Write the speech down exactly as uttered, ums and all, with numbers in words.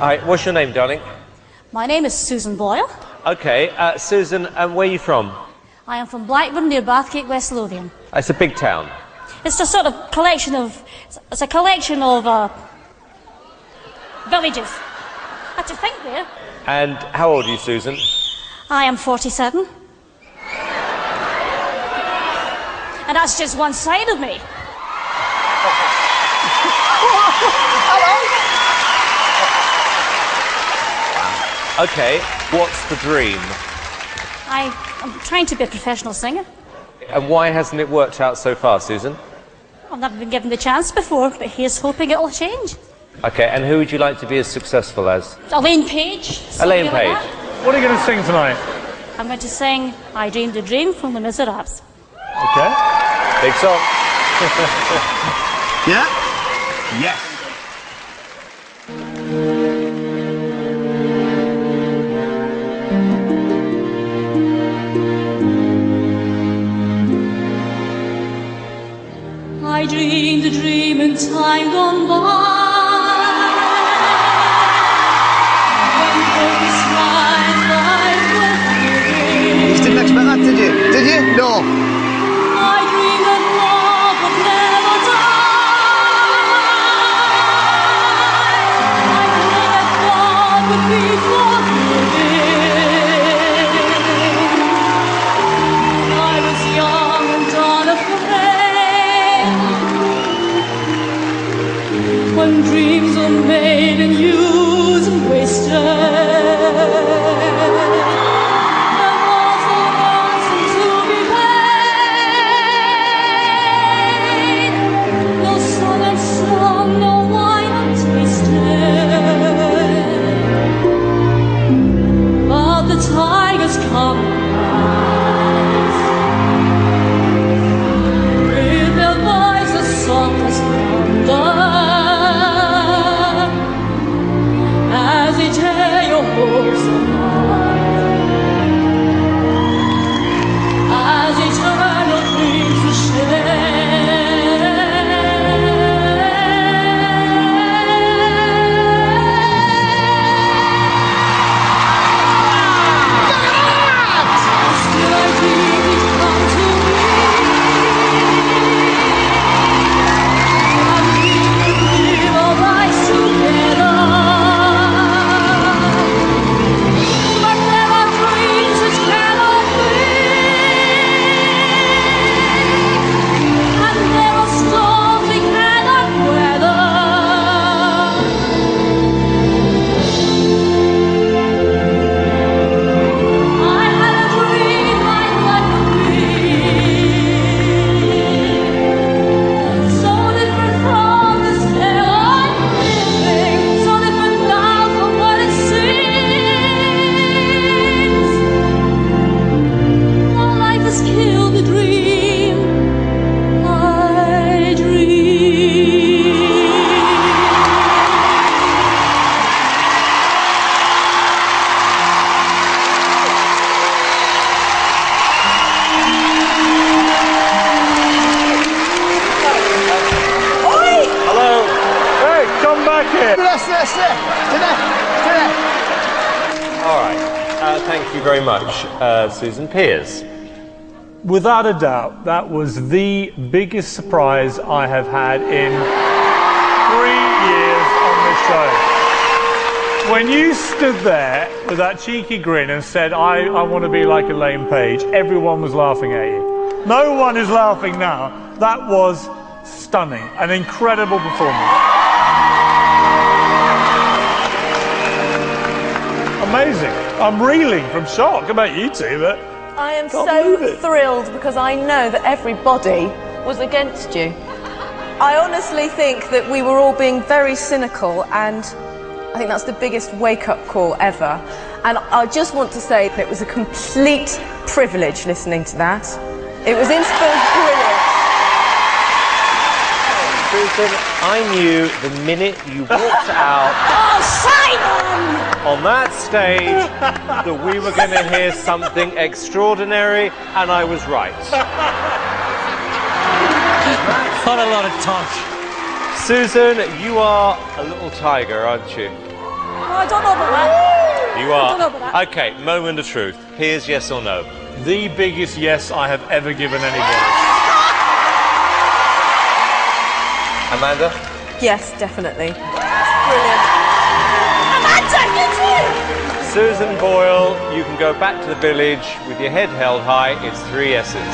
Hi, what's your name, darling? My name is Susan Boyle. Okay, uh, Susan, and um, where are you from? I am from Blackburn, near Bathgate, West Lothian. It's a big town. It's a sort of collection of, it's a collection of uh, villages. I had to think there. And how old are you, Susan? I am forty-seven. And that's just one side of me. Okay, what's the dream? I, I'm trying to be a professional singer. And why hasn't it worked out so far, Susan? I've never been given the chance before, but here's hoping it'll change. Okay, and who would you like to be as successful as? Elaine Paige. Elaine Paige. Like, what are you going to sing tonight? I'm going to sing I Dreamed a Dream from Les Misérables. Okay. Big song. Yeah? Yes. I dreamed a dream in time gone by. You just didn't expect that, did you? Did you? No. I dreamed that love would never die. I dreamed that God would be forgiving. I was young and unafraid. When dreams are made and used and wasted. Very much, uh, Susan Pearce. Without a doubt, that was the biggest surprise I have had in three years on this show. When you stood there with that cheeky grin and said, I, I want to be like Elaine Page, everyone was laughing at you. No one is laughing now. That was stunning, an incredible performance. Amazing. I'm reeling from shock about you two, but I am so thrilled because I know that everybody was against you. I honestly think that we were all being very cynical, and I think that's the biggest wake-up call ever. And I just want to say that it was a complete privilege listening to that. It was inspiring. I knew the minute you walked out oh, Simon! on that stage that we were going to hear something extraordinary, and I was right. Not a lot of tosh. Susan, you are a little tiger, aren't you? No, I don't know about that. You are. I don't know about that. Okay, moment of truth. Here's yes or no. The biggest yes I have ever given anybody. Amanda? Yes, definitely. Brilliant. Amanda, you too! Susan Boyle, you can go back to the village with your head held high. It's three yeses.